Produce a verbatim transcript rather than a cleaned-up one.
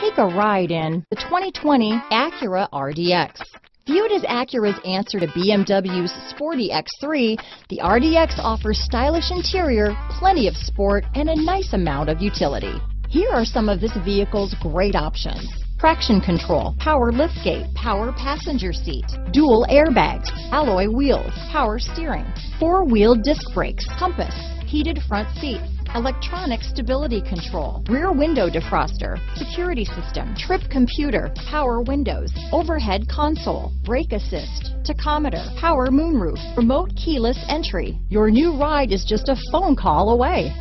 Take a ride in the twenty twenty Acura R D X. Viewed as Acura's answer to B M W's sporty X three, the R D X offers stylish interior, plenty of sport, and a nice amount of utility. Here are some of this vehicle's great options: traction control, power liftgate, power passenger seat, dual airbags, alloy wheels, power steering, four-wheel disc brakes, compass, heated front seats, electronic stability control, rear window defroster, security system, trip computer, power windows, overhead console, brake assist, tachometer, power moonroof, remote keyless entry. Your new ride is just a phone call away.